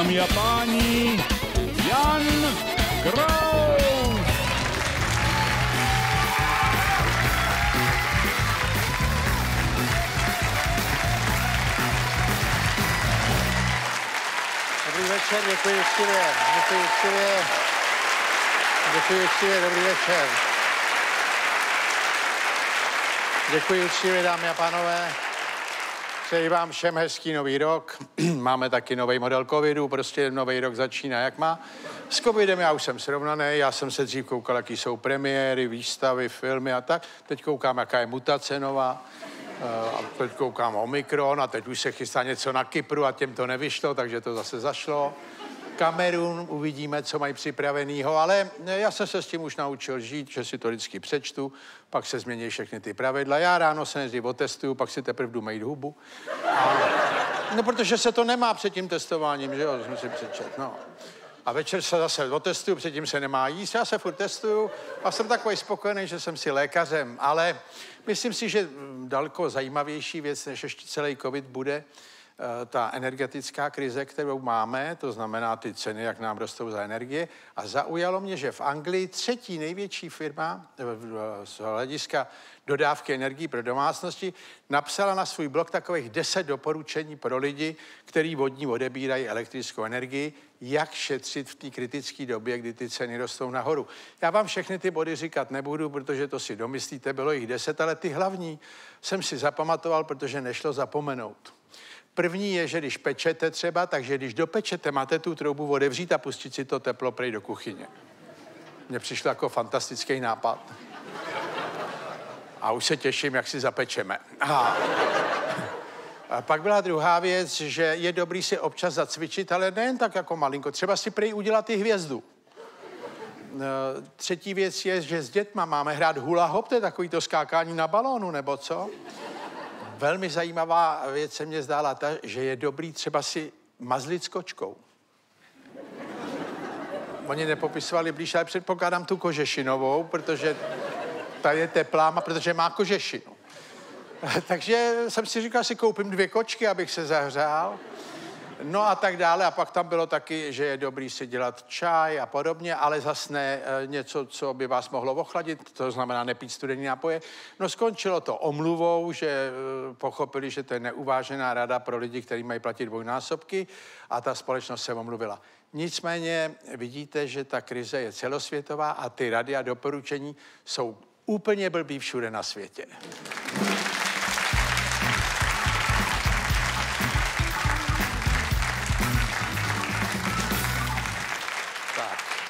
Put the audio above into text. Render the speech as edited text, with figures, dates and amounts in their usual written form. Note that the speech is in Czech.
Dámy a páni, Jan Krause! Dobrý večer, děkuji všivě, děkuji všivě, děkuji všivě, dobrý večer. Děkuji všivě, dámy a pánové. Přeji vám všem hezký nový rok. Máme taky nový model covidu, prostě nový rok začíná, jak má. S covidem já už jsem srovnaný, já jsem se dřív koukal, jaký jsou premiéry, výstavy, filmy a tak. Teď koukám, jaká je mutace nová. A teď koukám Omikron a teď už se chystá něco na Kypru a těm to nevyšlo, takže to zase zašlo. Kamerun, uvidíme, co mají připravenýho, ale já jsem se s tím už naučil žít, že si to vždycky přečtu, pak se změní všechny ty pravidla. Já ráno se nejdřív otestuju, pak si teprve jdu mejt hubu. No, protože se to nemá před tím testováním, že jo, jsem si přečet, no. A večer se zase otestuju, předtím se nemá jíst, já se furt testuju a jsem takový spokojený, že jsem si lékařem, ale myslím si, že daleko zajímavější věc, než ještě celý covid bude, ta energetická krize, kterou máme, to znamená ty ceny, jak nám rostou za energie. A zaujalo mě, že v Anglii třetí největší firma z hlediska dodávky energií pro domácnosti napsala na svůj blog takových 10 doporučení pro lidi, kteří od ní odebírají elektrickou energii, jak šetřit v té kritické době, kdy ty ceny rostou nahoru. Já vám všechny ty body říkat nebudu, protože to si domyslíte, bylo jich 10, ale ty hlavní jsem si zapamatoval, protože nešlo zapomenout. První je, že když pečete třeba, takže když dopečete, máte tu troubu otevřít a pustit si to teplo prej do kuchyně. Mně přišlo jako fantastický nápad. A už se těším, jak si zapečeme. A pak byla druhá věc, že je dobrý si občas zacvičit, ale nejen tak jako malinko. Třeba si prej udělat i hvězdu. Třetí věc je, že s dětma máme hrát hula hop, to je takový to skákání na balónu, nebo co? Velmi zajímavá věc se mě zdála ta, že je dobrý třeba si mazlit s kočkou. Oni nepopisovali blíž, ale předpokládám tu kožešinovou, protože ta je teplá, protože má kožešinu. Takže jsem si říkal, si koupím 2 kočky, abych se zahřál. No a tak dále. A pak tam bylo taky, že je dobrý si dělat čaj a podobně, ale zase ne něco, co by vás mohlo ochladit, to znamená nepít studený nápoje. No skončilo to omluvou, že pochopili, že to je neuvážená rada pro lidi, kteří mají platit dvojnásobky a ta společnost se omluvila. Nicméně vidíte, že ta krize je celosvětová a ty rady a doporučení jsou úplně blbý všude na světě.